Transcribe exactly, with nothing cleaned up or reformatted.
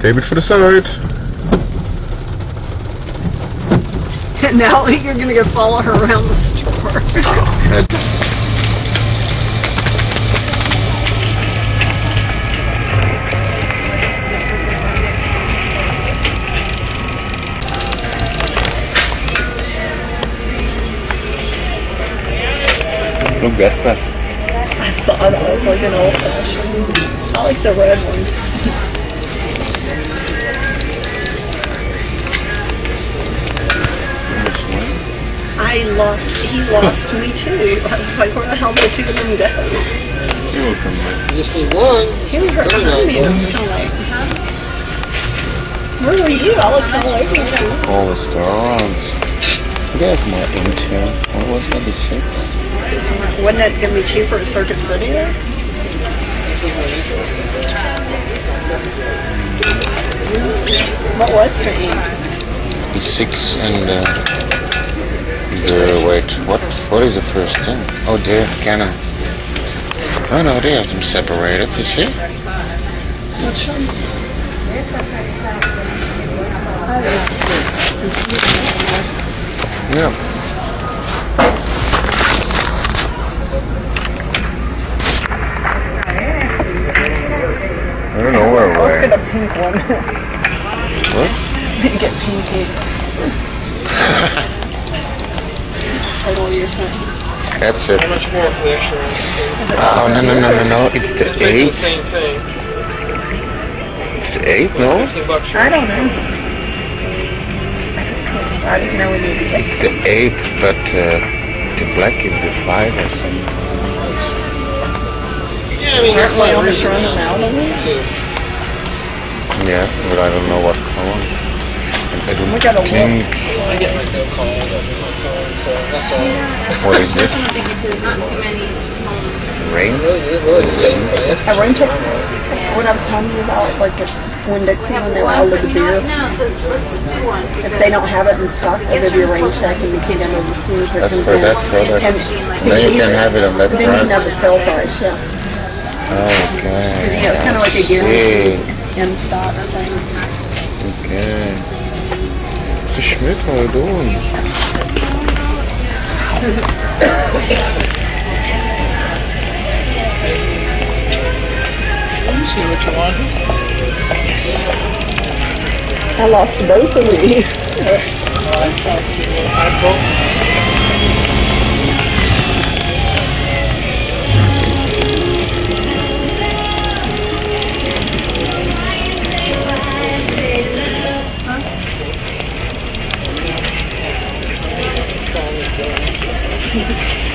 Tape it for the side. And now you're gonna go follow her around the store. Oh, look that fast. I thought it was like an old fashioned. I like the red one. I lost, he lost me too. I was like, where the hell did the two of them go? You'll come back. You just need one. He was right behind me. I was kind of like, huh? Where were you? I looked all over. All the stars. That's my Intel. What was that to say? Wouldn't that gonna be cheaper at Circuit City though? What was it? The six and uh, the wait. What? What is the first thing? Oh, there, Canna. Oh no, they have them separated. You see? Which one? Yeah. I don't know where we're going. Let's get a pink one. What? Get pinky. Total useless. That's it. How much more for the extra one? Oh, no, no, no, no, no. It's the eight. It's the same thing. It's the eight, no? I don't know. I just know we need to get it. It's the eight, but uh, the black is the five or something. Yeah, I mean, that's why I'm just running out of it, too. Yeah, but I don't know what color. I don't we gotta think... Well, I get like no calls every my phone, so that's all. Yeah, what is this? Rain? A rain check? What I was telling you about, like, if when Dixie when they were out of the beer, if they don't have it in stock, they give you a rain check and you can get it as soon as it comes in. That's for that product. And then you can have it on that product. Then you can have it sell for it, yeah. Okay. Yeah, it's kind of like a guarantee in stock thing. Okay. The Schmidt, how are you doing? Let me see what you want. I lost both of me. I both. Thank you.